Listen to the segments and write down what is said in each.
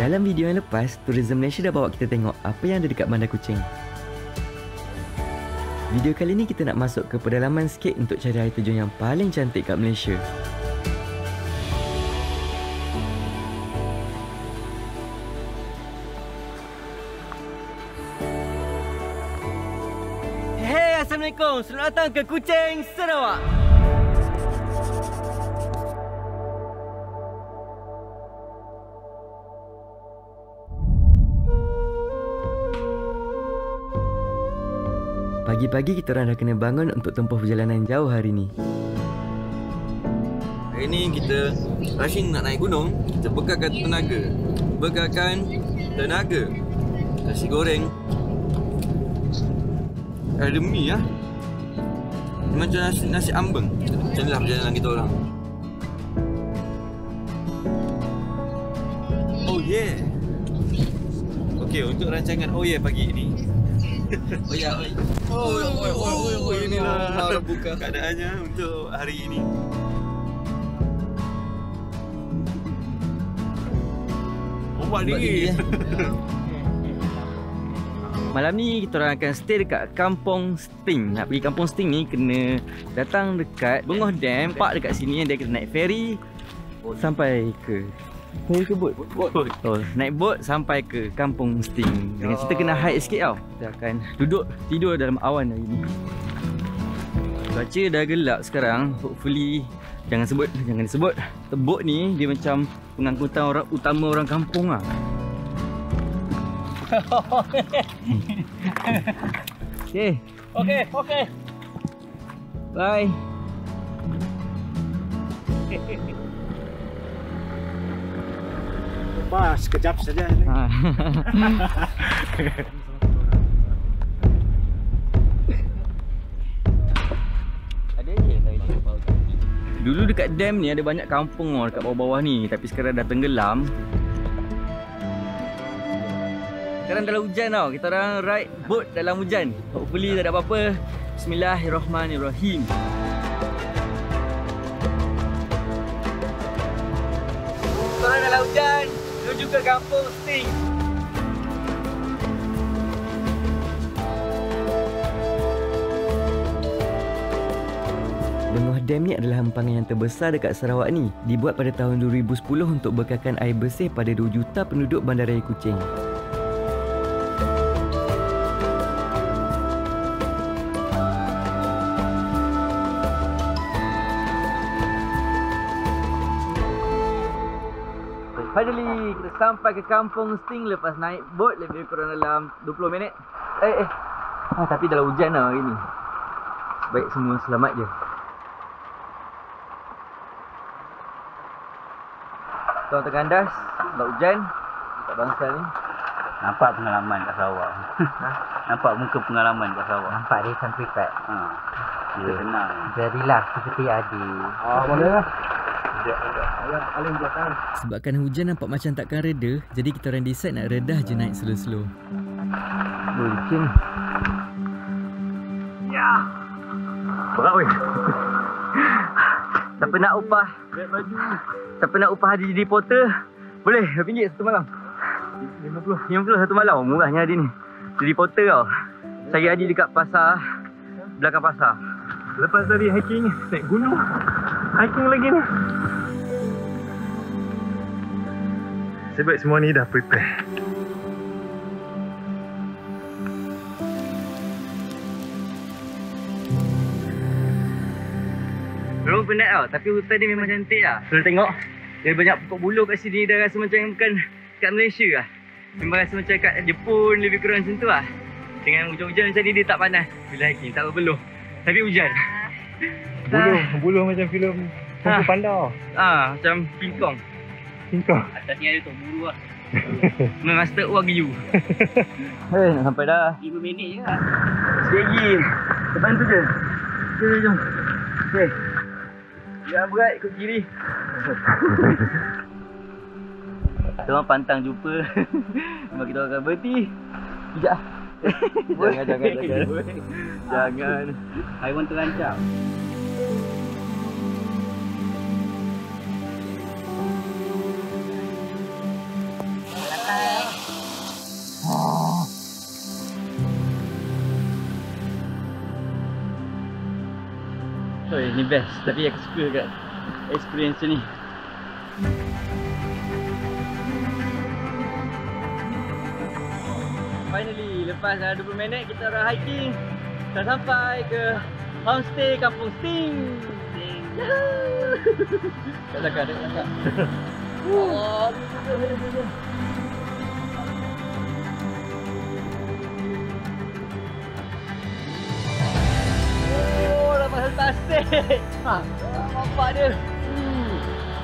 Dalam video yang lepas, Turism Malaysia dah bawa kita tengok apa yang ada dekat Bandar Kuching. Video kali ni kita nak masuk ke pedalaman sikit untuk cari air terjun yang paling cantik kat Malaysia. Hey, assalamualaikum. Selamat datang ke Kuching, Sarawak. Pagi-pagi kita orang dah kena bangun untuk tempuh perjalanan jauh hari ni. Hari ni kita rushing nak naik gunung, kita bekalkan tenaga. Nasi goreng. Ada mi lah. Macam nasi ambeng. Macam inilah perjalanan kita orang. Oh yeah. Okey, untuk rancangan oh yeah pagi ni. Oh ya, inilah buka keadaannya untuk hari ini. Ombak dingin. Malam ni kita orang akan stay dekat Kampung Sting. Nak pergi Kampung Sting ni kena datang dekat Bengoh Dam, park dekat sini, dia kena naik ferry sampai ke Boat. Oh, naik boat sampai ke Kampung Sting. Dengan cerita kena hike sikit tau. Kita akan duduk tidur dalam awan hari ni. Cuaca dah gelap sekarang. Hopefully jangan disebut. Tebuk ni dia macam pengangkutan orang utama orang kampung ah. Okey. Bye. Bah, sekejap saja. Dulu dekat dam ni ada banyak kampung dekat bawah-bawah ni, tapi sekarang dah tenggelam. Sekarang dalam hujan tau. Kita orang ride boat dalam hujan. Hopefully tak ada apa-apa. Bismillahirrahmanirrahim. Kita orang dalam hujan menuju ke Kampung Sting. Bengoh Dam ni adalah hempangan yang terbesar dekat Sarawak ni. Dibuat pada tahun 2010 untuk bekalkan air bersih pada 2 juta penduduk bandaraya Kuching. Finally, kita sampai ke Kampung Sting lepas naik boat lebih kurang dalam 20 minit. Tapi dalam hujan lah hari ni. Baik, semua selamat je. Tuan terkandas, dalam hujan dekat bangsa ni. Nampak pengalaman kat Sarawak. Nampak muka pengalaman kat Sarawak. Nampak dia sampai kat. Dia kenal. Jadilah seperti adik. Bolehlah. Sebabkan hujan nampak macam takkan reda, jadi kita orang decide nak redah je naik slow-slow. Mungkin. Ya. Berat weh. Tak pernah upah haji jadi porter. Boleh RM5 satu malam. 50 satu malam. Murahnya hari ni. Jadi porter kau. Cari haji dekat pasar, belakang pasar. Lepas dari hiking naik gunung, hiking lagi ni. Sebab semua ni dah prepare. Memang penat tau, tapi hutan ni memang cantik lah. Kalau tengok, dia banyak pokok buluh kat sini. Dah rasa macam bukan kat Malaysia lah. Memang rasa macam kat Jepun, lebih kurang macam tu lah. Dengan hujan-hujan macam ni, dia tak panas bila hiking, tak berpeluh. Tapi hujan. Buluh macam filem Kung Fu Panda. Macam King Kong. Atas ni ada tu buru lah. Master Wagyu. Nak sampai dah 5 minit je lah. Sikit lagi. Depan tu je. Jom. Okay. Jangan berat, ikut kiri. Kita orang pantang jumpa. Sebab kita akan berhenti. Sekejap. Jangan. Haiwan terancam. So ini best, tapi aku suka kat experience ni. Finally, lepas 20 minit kita orang hiking, dah sampai ke homestay Kampung Sting. Kat belakang, kat belakang. Oh, pasal pasir. Haa, nampak dia.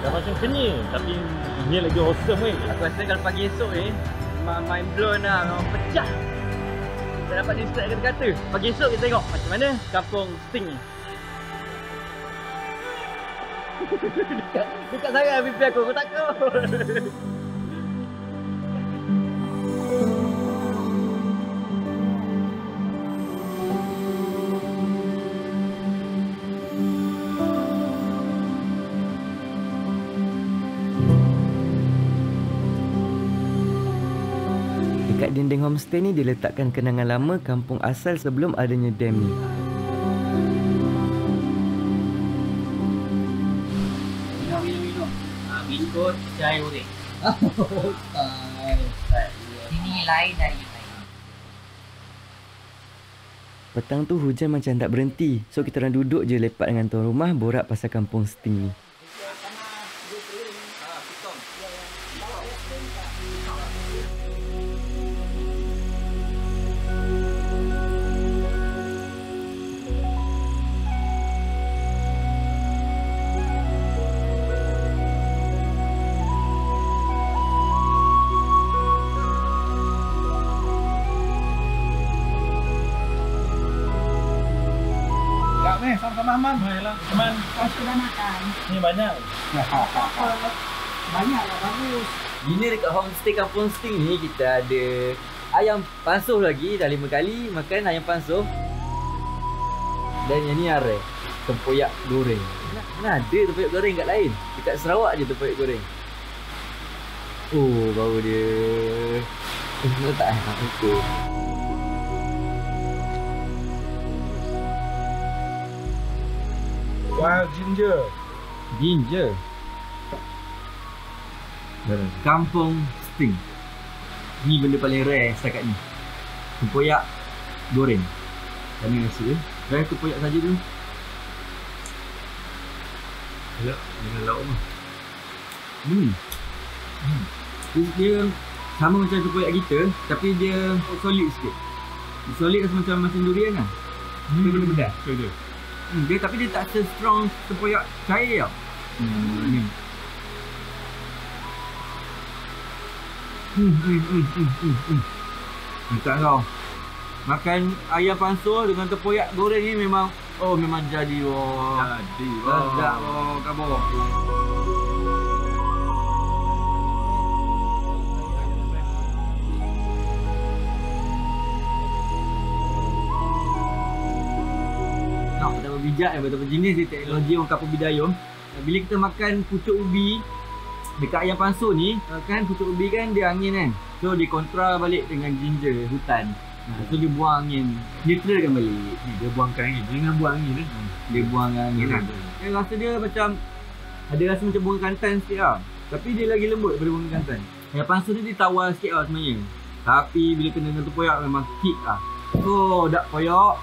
Dah macam seni, tapi ni lagi awesome weh. Aku rasa kalau pagi esok ni memang mind blown lah, memang pecah. Tak dapat describe kata-kata. Pagi esok kita tengok macam mana Kampung Sting ni. Dekat sangat pipi aku, aku takut. Dekat dinding homestay ni diletakkan kenangan lama kampung asal sebelum adanya dam ni. Bingkut cahaya urik. Ini lain dari lain. Petang tu hujan macam tak berhenti. So kita orang duduk je lepak dengan tuan rumah borak pasal Kampung Sting ni. Sama-sama Mam. Teman kau sudah makan? Ni banyak. Banyaklah bagus. Ini dekat homestay Kampung Sting ni kita ada ayam pansuh lagi. Dah 5 kali makan ayam pansuh. Dan yang ni are tempoyak goreng. Mana ada tempoyak goreng kat lain? Dekat Sarawak je tempoyak goreng. Oh, bau dia. Kenapa tak aku? Wild ginger. Ginger. Kampung Sting. Ni benda paling rare setakat ni. Tempoyak goreng. Kami rasa dia. Rare tempoyak saja tu. Elok dengan lauk tu. Dia sama macam tempoyak kita, tapi dia solid sikit. Solid macam durian lah. Dia benda-benda. Betul-betul. Tapi dia tak se-strong tempoyak cair tau. Tak tahu. Makan ayam pansuh dengan tempoyak goreng ni memang, oh memang jadi. Oh, jadi. Sedap. Oh, kabur. Bijak betul jenis dia teknologi orang kampung Bidayuh. Bila kita makan pucuk ubi dekat ayam pansuh ni, kan pucuk ubi kan dia angin kan. So dia kontra balik dengan ginger hutan. So dia buang angin, neutralkan balik. Dia buangkan angin, jangan buang angin eh. Dia buang angin kan. Dia rasa dia macam ada rasa macam bunga kantan sikit lah. Tapi dia lagi lembut daripada bunga kantan. Ayam pansuh ni dia tawar sikit lah sebenarnya. Tapi bila kena dengan tempoyak memang kick lah. So dak koyak.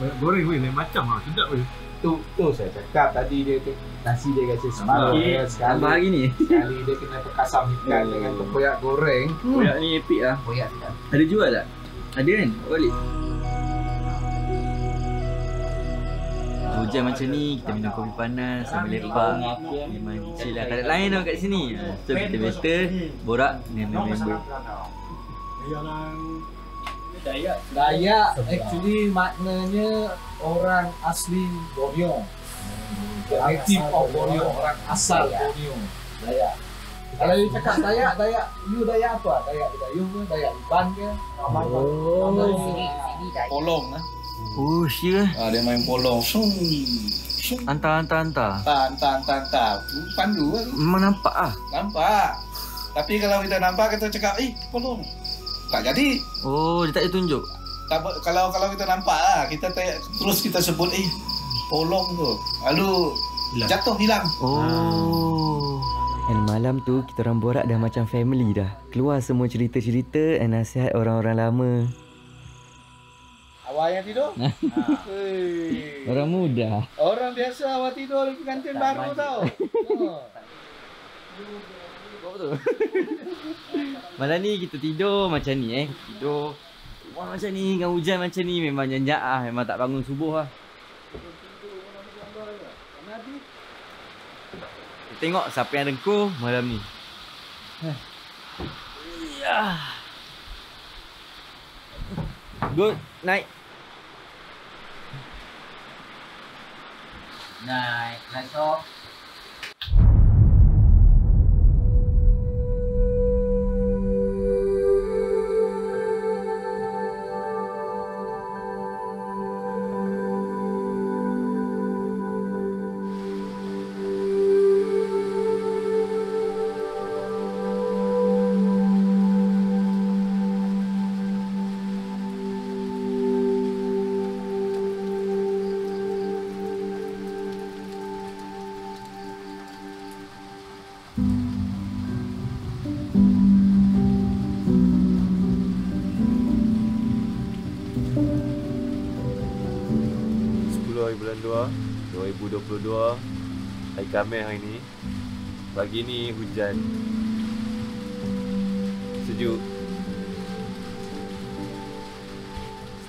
Goreng weh, lain macam lah, sedap weh. Tu saya cakap tadi dia nasi dia kasi separuh sekali ni. Sekali dia kena perkasam ikan dengan tempoyak goreng. Tempoyak ni epic lah. Tempoyak sedap. Ada jual tak? Ada kan? Balik. Hujan macam ni, kita minum kopi panas sambil lepak. Memang kecil lah, tak ada lain tau kat sini. So kita better borak dengan member. Dayak. Dayak actually maknanya orang asli Borneo. Native of Borneo, orang asal Borneo. Dayak. Kalau you cakap Dayak, Dayak, you Dayak apa? Dayak Bidayuh ke? Dayak Iban ke? Oh, sini Dayak. Polong lah. Oh, sure. Dia main polong. Hantar. Hantar. Pandu lah. Memang nampak lah. Nampak. Tapi kalau kita nampak, kita cakap, polong. tak jadi. Oh, dia tak ada tunjuk. Tak, kalau kalau kita nampak lah, kita terus kita sebut polong tu, lalu jatuh hilang. Oh. Dan malam tu kita orang borak dah macam family dah. Keluar semua cerita-cerita dan nasihat orang-orang lama. Awak yang tidur? Orang muda. Orang biasa awak tidur di kantin tak baru tau. Malam ni kita tidur macam ni Tidur macam ni, dengan hujan macam ni. Memang janjak lah, memang tak bangun subuh lah. Tengok siapa yang rengkuh malam ni. Good night. Night. Night so. Bulan 2, 2022, hari Khamis hari ni. Pagi ni hujan. Sejuk.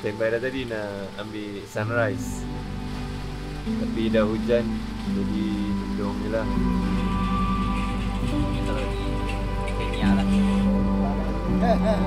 Standby dah tadi nak ambil sunrise. Tapi dah hujan, jadi mendung je lah. Kalau ni, kenya lah.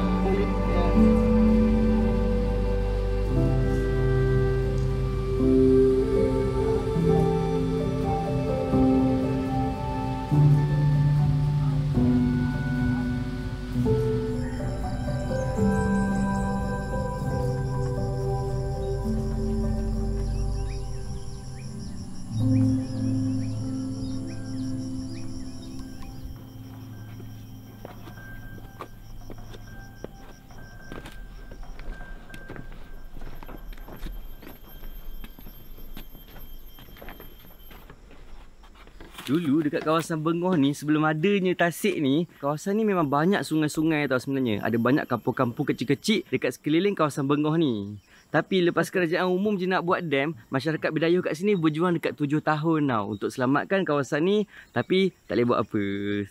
Dulu dekat kawasan Bengoh ni, sebelum adanya tasik ni, kawasan ni memang banyak sungai-sungai tau sebenarnya. Ada banyak kampung-kampung kecil-kecil dekat sekeliling kawasan Bengoh ni. Tapi lepas kerajaan umum je nak buat dam, masyarakat Bidayuh kat sini berjuang dekat 7 tahun tau untuk selamatkan kawasan ni. Tapi tak boleh buat apa.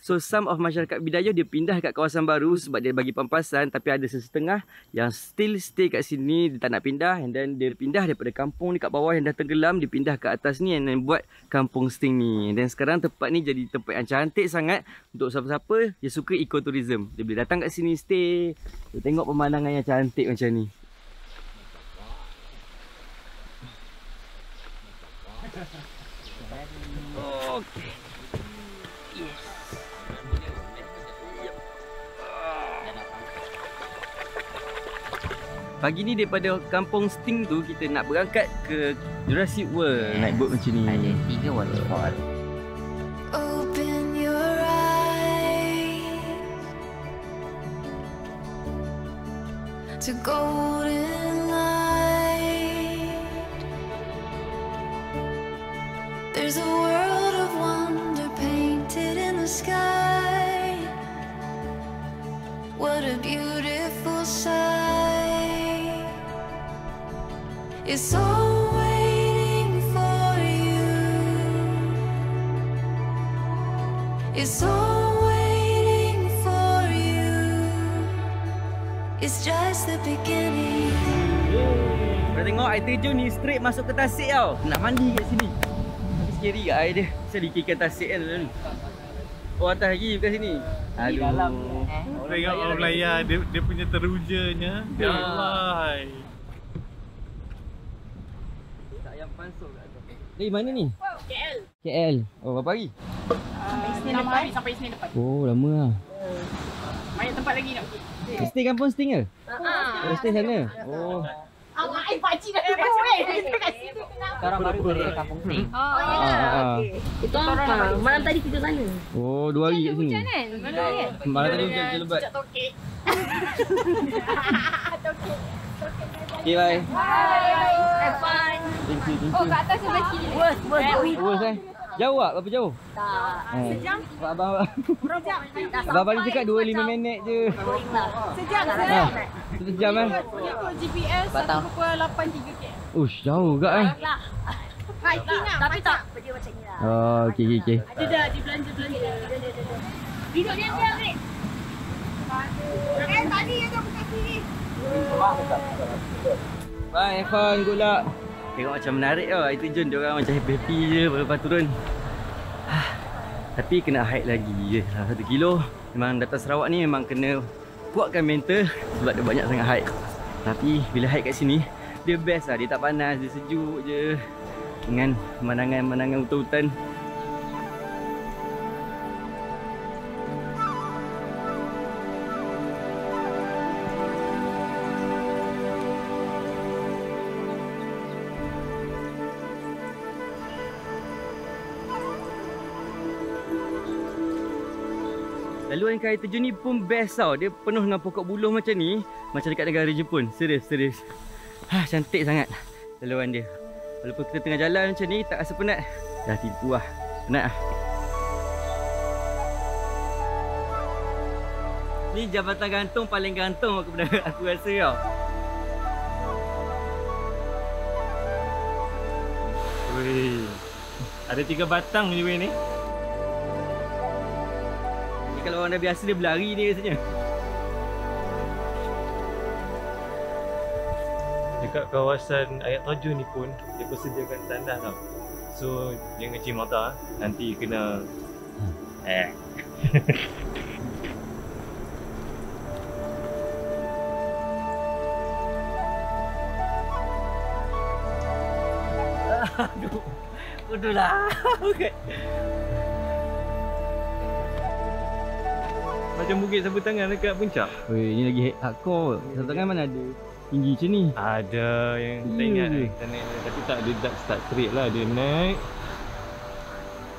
So some of masyarakat Bidayuh dia pindah kat kawasan baru sebab dia bagi pampasan. Tapi ada sesetengah yang still stay kat sini, dia tak nak pindah. And then dia pindah daripada kampung ni kat bawah yang dah tenggelam, dia pindah ke atas ni and then buat Kampung Sting ni. Dan sekarang tempat ni jadi tempat yang cantik sangat untuk siapa-siapa yang suka ekoturism. Dia boleh datang kat sini stay, dia tengok pemandangan yang cantik macam ni. Okey. Yes. Pagi ni daripada Kampung Sting tu kita nak berangkat ke Jurassic World. Yes. Naik boat macam ni. Ada 3 waterfall. To golden light, there's a world of wonder painted in the sky. What a beautiful sight. It's all waiting for you. It's all waiting for you. It's just the beginning. Kita tengok air terjun ni straight masuk ke tasik tau. Nak mandi kat sini. Scary kat air dia. Sedikit ikan tasik kan lalu. Oh, atas lagi kat sini. Aduh. Dalam. Tengok orang Melayu dia punya terujanya. Ya Allah. Tak yang pansul kat atas. Dari mana ni? KL. KL. Oh, berapa hari? Isnin depan. Sampai Isnin depan. Oh, lama lah. Banyak tempat lagi nak pergi. Stay Kampung Sting ke? Stay sana? Oh. Awak eh, pakcik dah duduk kan. Kita kat sini kenapa? Sekarang baru pergi Kampung Sting. Oh, yelah. Okey. Itu apa? Malam tadi kita sana. Oh, 2 hari kat sini. Hujan kan? Malam tadi hujan lebat. Cicak tokek. Tokek. Okay, bye. Bye. Have fun. Oh, kat atas sebelah kiri. Worst eh. Jauh tak? Berapa jauh? Tak. Sejam. Abang balik cakap 25 minit je. Sejam. Sejam kan? Ikut GPS 1.83 km. Ush, jauh juga kan? Tapi tak. Dia macam ni lah. Oh, okey. Ada dah, dia belanja. Duduk diam-diam ni. Tadi yang tu bukan kiri. Bye, have fun. Good luck. Tengok macam menarik tau, air terjun diorang macam happy-happy je lepas turun. Tapi kena hike lagi je, 1 km. Memang datang Sarawak ni memang kena kuatkan mental sebab dia banyak sangat hike. Tapi bila hike kat sini, dia best lah, dia tak panas, dia sejuk je. Dengan pemandangan-pemandangan hutan-hutan. Laluan air terjun ni pun best tau. Dia penuh dengan pokok buluh macam ni. Macam dekat negara Jepun. Serius. Cantik sangat laluan dia. Walaupun kita tengah jalan macam ni, tak rasa penat. Dah tipu lah. Penat lah. Ni jabatan gantung paling gantung aku rasa tau. Weh. Ada 3 batang ni. Kalau orang dah biasa dia berlari ni rasanya. Dekat kawasan air terjun ni pun dia persediakan tandas tau. So jangan kecil mata, nanti kena Aduh. Bodohlah. Okey. Macam bukit sapu tangan dekat puncak. Weh, ni lagi hardcore. Sapu tangan mana ada tinggi macam ni? Ada yang tak ingat kita naik. Tapi tak, dia tak start straight lah. Dia naik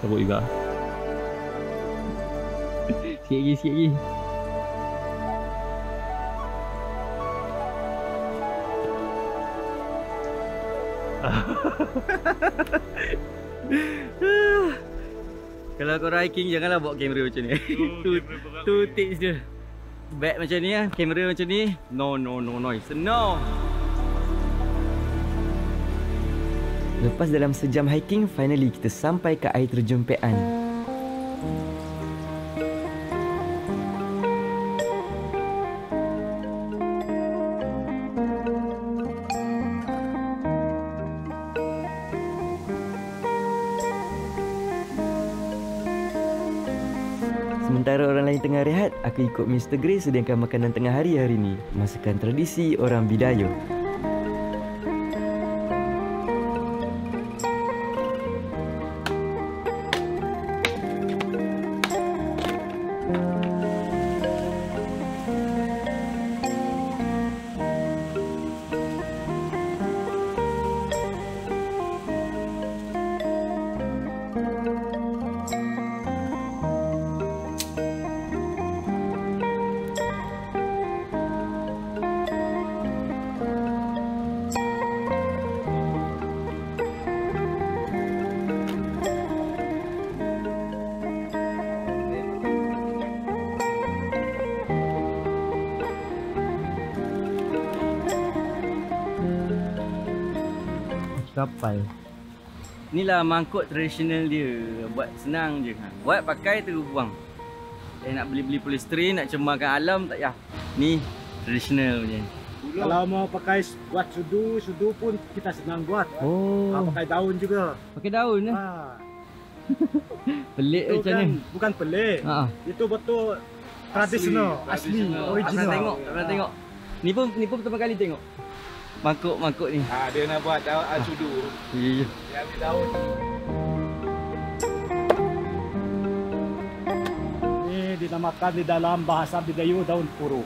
teruk juga. Sikit lagi. Kalau korang hiking, janganlah bawa kamera macam ni. Tu tips dia. Bag macam ni lah, kamera macam ni. No noise. No! Lepas dalam sejam hiking, finally kita sampai ke air terjun Pe'an. Sementara orang lain tengah rehat, aku ikut Mr. Gray sediakan makanan tengah hari hari ni. Masakan tradisi orang Bidayuh. Kapal. Inilah mangkuk tradisional dia. Buat senang je. Buat, pakai, terus buang. Nak beli-beli polystyrene, nak cemarkan alam, tak payah. Ni tradisional punya. Kalau mau pakai buat sudu pun kita senang buat. Oh. Pakai daun juga. Pakai daun lah. Pelik macam ni. Bukan pelik. Itu betul tradisional. Asli. Original. Pernah tengok. Ni pun pertama kali tengok. Mangkuk ni. Dia nak buat daun sudu. Ya. Dia ambil daun. Ini dinamakan di dalam bahasa Bidayuh daun puru.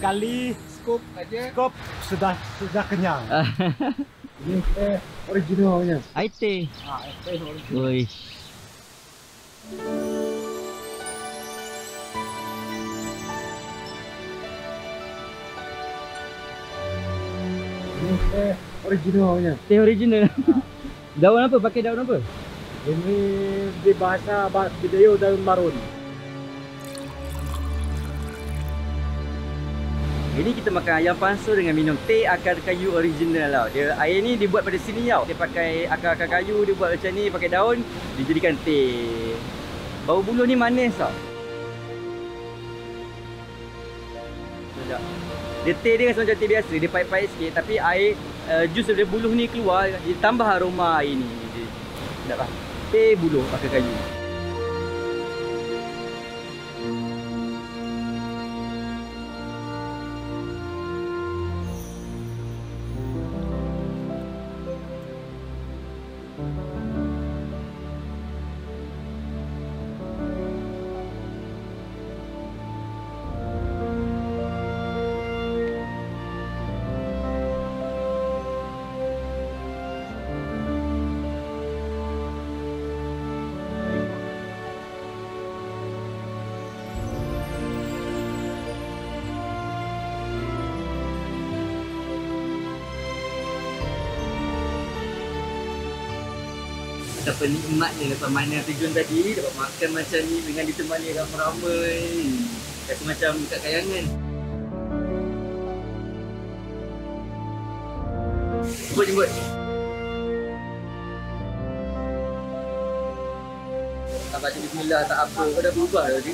sekali scoop aja. Scoop sudah kenyang. Ini originalnya. Air teh. Ah, air teh original. Wih. Ini teh originalnya. Teh original. Daun apa? Pakai daun apa? Ini di bahasa Bidayuh daun barun. Ini kita makan ayam pansu dengan minum teh akar kayu original tau. Dia air ni dibuat pada sini tau. Dia pakai akar-akar kayu, dia buat macam ni, pakai daun, dijadikan teh. Bau buluh ni manis tau. Sekejap. Dia teh dia rasa macam teh biasa, dia pahit-pahit sikit tapi air jus daripada buluh ni keluar, dia tambah aroma air ni. Sedap lah. Teh buluh akar kayu. Dapat nikmat ni, lepas mana terjun tadi, dapat makan macam ni dengan ditemani ramai-ramai. Rasa macam dekat kayangan. Jemput. Tak baca bismillah, tak apa, kau dah berubah dah tadi.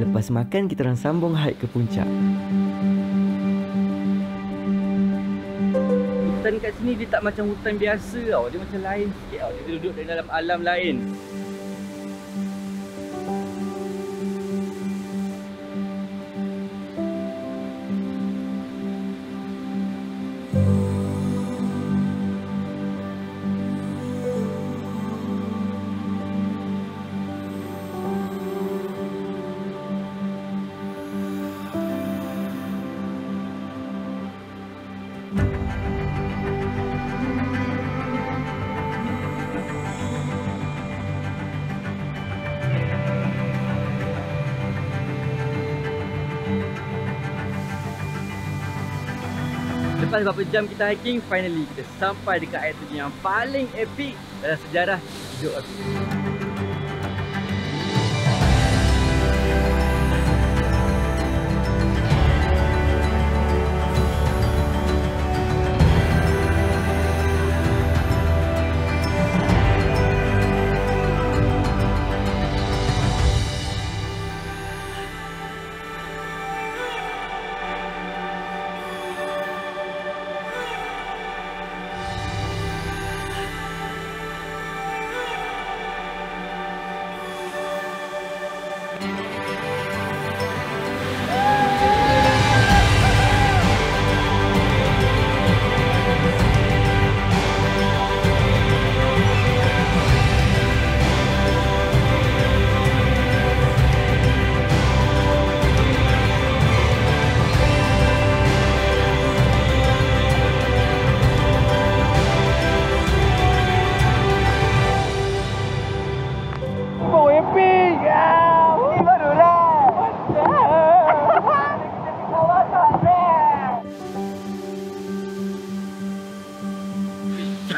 Lepas makan, kita orang sambung hike ke puncak. Hutan kat sini dia tak macam hutan biasa tau. Dia macam lain sikit tau. Dia duduk dalam alam lain. Lepas beberapa jam kita hiking, finally kita sampai dekat air terjun yang paling epic dalam sejarah hidup aku.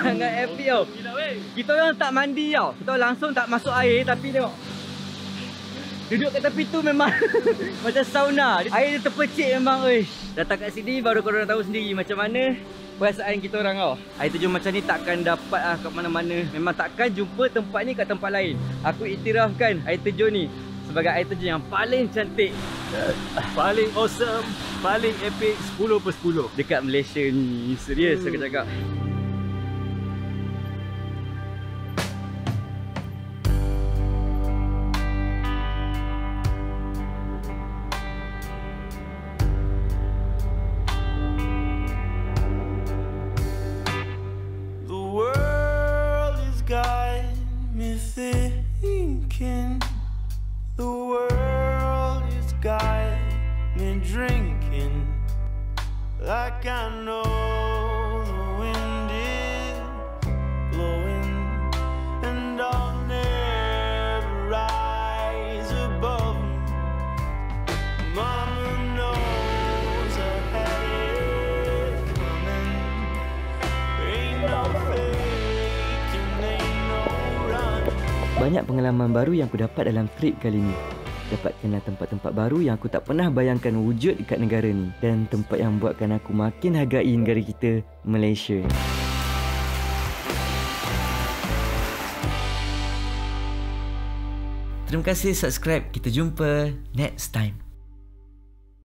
Sangat happy tau. Kita orang tak mandi tau. Kita orang langsung tak masuk air tapi tengok. Duduk kat tepi tu memang macam sauna. Air dia terpercik memang. Datang kat sini baru korang tahu sendiri macam mana perasaan kita orang tau. Air terjun macam ni takkan dapat lah kat mana-mana. Memang takkan jumpa tempat ni kat tempat lain. Aku iktirafkan air terjun ni sebagai air terjun yang paling cantik, paling awesome, paling epic 10/10 dekat Malaysia ni. Serius aku cakap. Got me thinking the way like I know the wind is blowing, and I'll never rise above them. Mama knows I had it coming. Ain't no faking, ain't no running. Banyak pengalaman baru yang aku dapat dalam trip kali ni. Dapat kenal tempat-tempat baru yang aku tak pernah bayangkan wujud dekat negara ni, dan tempat yang buatkan aku makin hargai negara kita, Malaysia. Terima kasih subscribe. Kita jumpa next time.